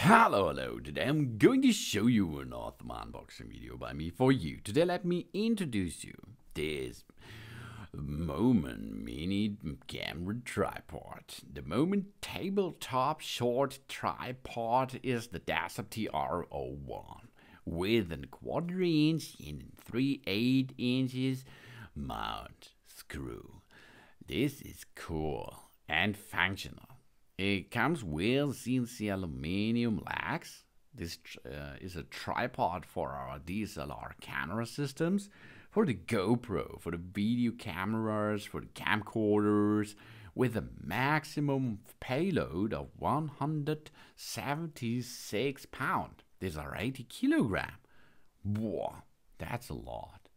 Hello, today I'm going to show you an awesome unboxing video by me for you. Today let me introduce you this Moment Mini Camera Tripod. The Moment Tabletop Short Tripod is the Desktop TR01 with a 1/4 inch and 3/8 inches mount screw. This is cool and functional. It comes with CNC aluminium legs. This is a tripod for our DSLR camera systems, for the GoPro, for the video cameras, for the camcorders, with a maximum payload of 176 pounds. These are 80 kilograms. Whoa, that's a lot.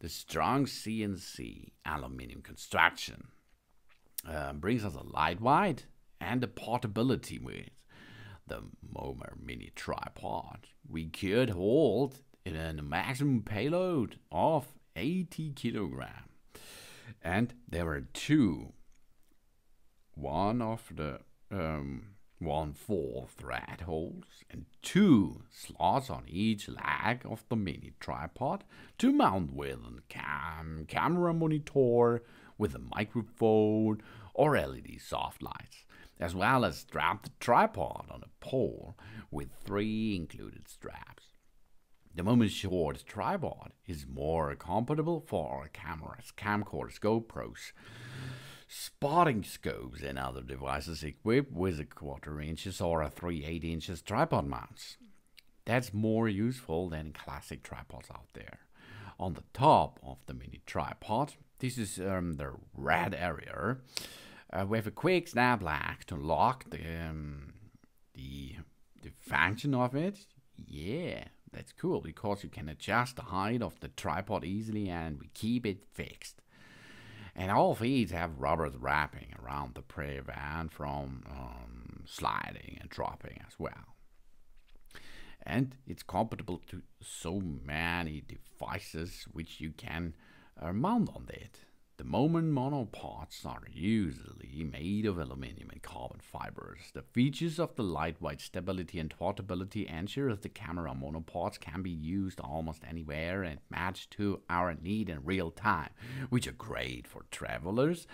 The strong CNC aluminium construction brings us a lightweight and the portability with the Moman mini tripod. We could hold in a maximum payload of 80 kilogram. And there were two. One of the 1/4 thread holes and two slots on each leg of the mini tripod to mount with a camera monitor, with a microphone or LED soft lights, as well as strap the tripod on a pole with 3 included straps. The Moment short tripod is more compatible for our cameras, camcorders, GoPros, spotting scopes and other devices equipped with a 1/4 inch or a 3/8 inch tripod mounts. That's more useful than classic tripods out there. On the top of the mini tripod, this is the red area, we have a quick snap lock to lock the function of it. Yeah, that's cool, because you can adjust the height of the tripod easily and we keep it fixed. And all feet have rubber wrapping around the prevent from sliding and dropping as well. And it's compatible to so many devices which you can mount on that. The Moman monopods are usually made of aluminium and carbon fibers. The features of the lightweight stability and portability ensure that the camera monopods can be used almost anywhere and matched to our need in real time, which are great for travelers.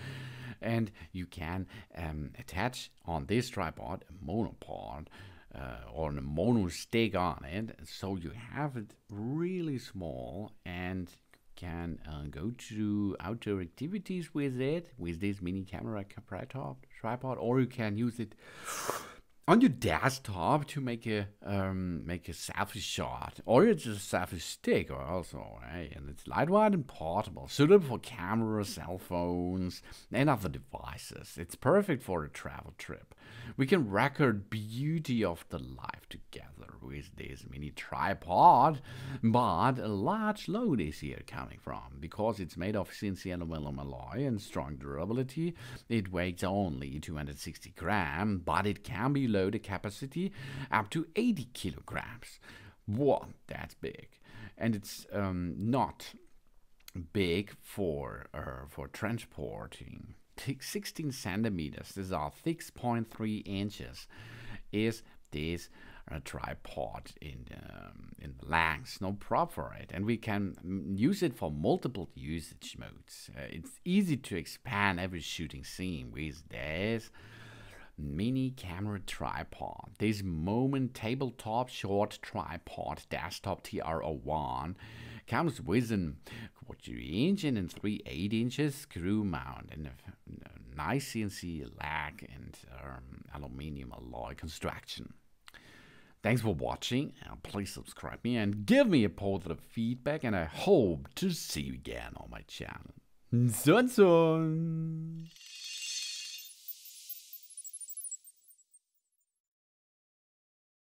And you can attach on this tripod a monopod or a mono stick on it, so you have it really small and can go to outdoor activities with it, with this mini camera tripod, or you can use it on your desktop to make a selfie shot, or it's a selfie stick, or also, right? And it's lightweight and portable, suitable for cameras, cell phones, and other devices. It's perfect for a travel trip. We can record beauty of the life together with this mini tripod, but a large load is here coming from, because it's made of CNC aluminum alloy and strong durability. It weighs only 260 grams, but it can be loaded capacity up to 80 kilograms. Whoa, that's big. And it's not big for transporting. 16 centimeters, these are 6.3 inches, is this tripod in the length, no prop for it. And we can use it for multiple usage modes. It's easy to expand every shooting scene with this mini camera tripod. This Moment tabletop short tripod desktop TR01 comes with a 1/4 inch and a 3/8 inch screw mount and a nice CNC lag and aluminium alloy construction. Thanks for watching, and please subscribe me and give me a positive feedback, and I hope to see you again on my channel. Soon.